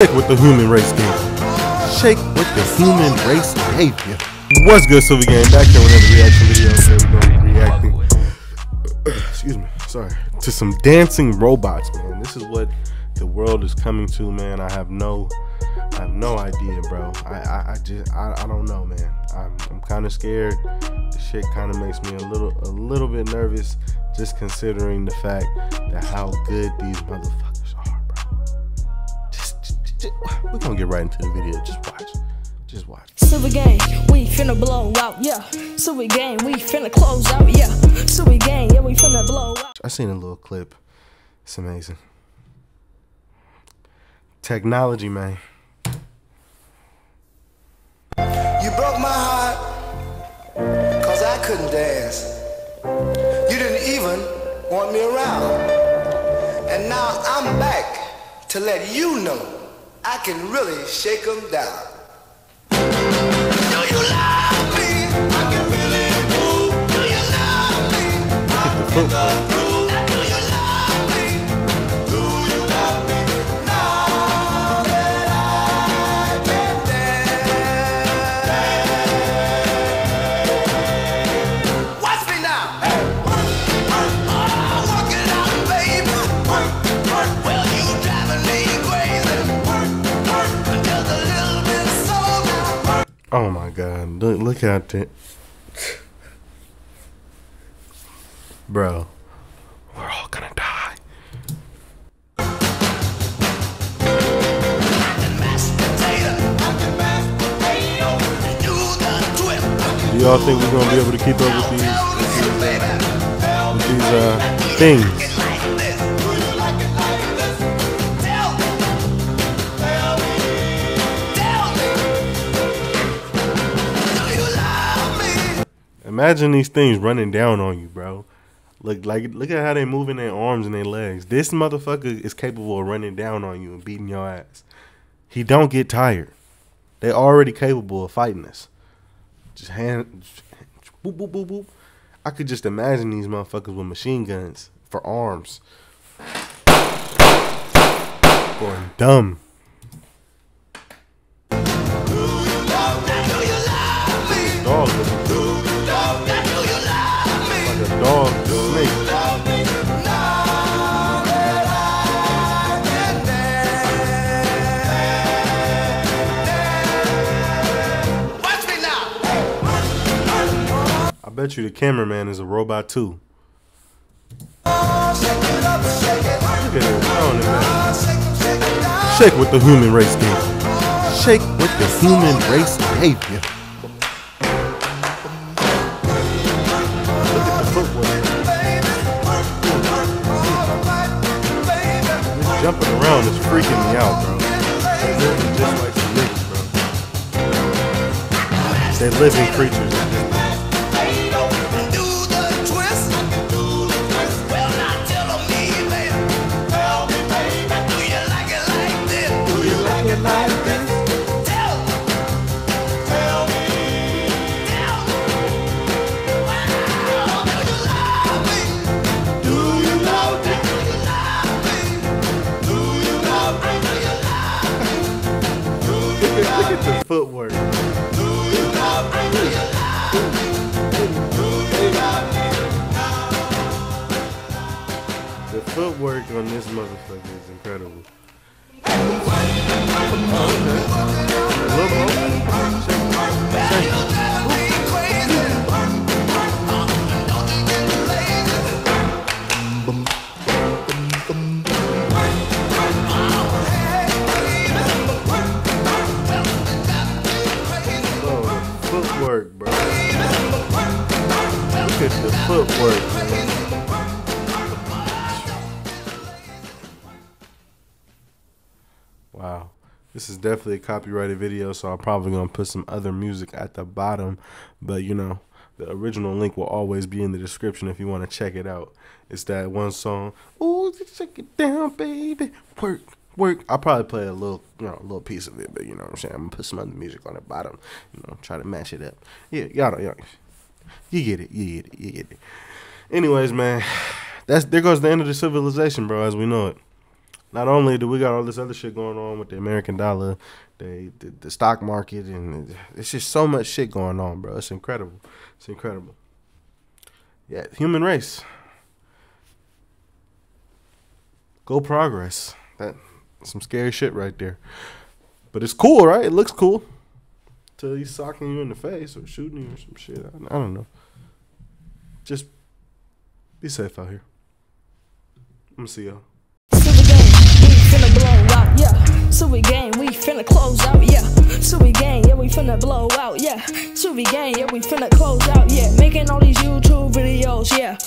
Shake with the human race game. Shake with the human race behavior. What's good, SilvyGang? Back here with another reaction video. Today we're gonna be reacting. Excuse me, sorry. To some dancing robots, man. This is what the world is coming to, man. I have no idea, bro. I don't know, man. I'm kind of scared. This shit kind of makes me a little bit nervous, just considering the fact that how good these motherfuckers are. We're gonna get right into the video. Just watch. SilvyGang, we finna blow out, yeah. SilvyGang, we finna close out, yeah. SilvyGang, yeah, we finna blow out. I seen a little clip. It's amazing. Technology, man. You broke my heart, cause I couldn't dance. You didn't even want me around. And now I'm back to let you know I can really shake them down. Do you love me? I can really move. Do you love me? I'm in the groove. Do you love me? Do you love me? Now that I can dance. Watch me now. Hey. Work, work, oh, work it out, baby. Work, work, well, you driving me crazy. Oh my God, look at that. Bro, we're all gonna die. Do y'all think we're gonna be able to keep up with these things? Imagine these things running down on you, bro. Look at how they moving their arms and their legs. This motherfucker is capable of running down on you and beating your ass. He don't get tired. They already capable of fighting us. Just hand, boop, boop, boop, boop. I could just imagine these motherfuckers with machine guns for arms. Going dumb. I bet you the cameraman is a robot too. Shake with the human race game. Shake with the human race behavior. Look at the footwork. This jumping around is freaking me out, bro. They're living just like the niggas, bro. They're living creatures. Look at the footwork. The footwork on this motherfucker is incredible. Footwork, bro. Look at the footwork, man. Wow. This is definitely a copyrighted video, so I'm probably going to put some other music at the bottom. But, you know, the original link will always be in the description if you want to check it out. It's that one song. Ooh, shake it down, baby. Work. Work. I'll probably play a little, you know, a little piece of it, but you know what I'm saying. I'm gonna put some other music on the bottom, you know, try to match it up. Yeah, y'all, you get it, you get it, you get it. Anyways, man, there goes the end of the civilization, bro, as we know it. Not only do we got all this other shit going on with the American dollar, the stock market, and it's just so much shit going on, bro. It's incredible. It's incredible. Yeah, human race. Go progress. That's some scary shit right there. But it's cool, right? It looks cool. Till he's socking you in the face or shooting you or some shit. I don't know. Just be safe out here. I'm gonna see y'all. Finna blow out, yeah. SilvyGang, we finna close out, yeah. SilvyGang, yeah, we finna blow out, yeah. SilvyGang, yeah, we finna close out, yeah. Making all these YouTube videos, yeah.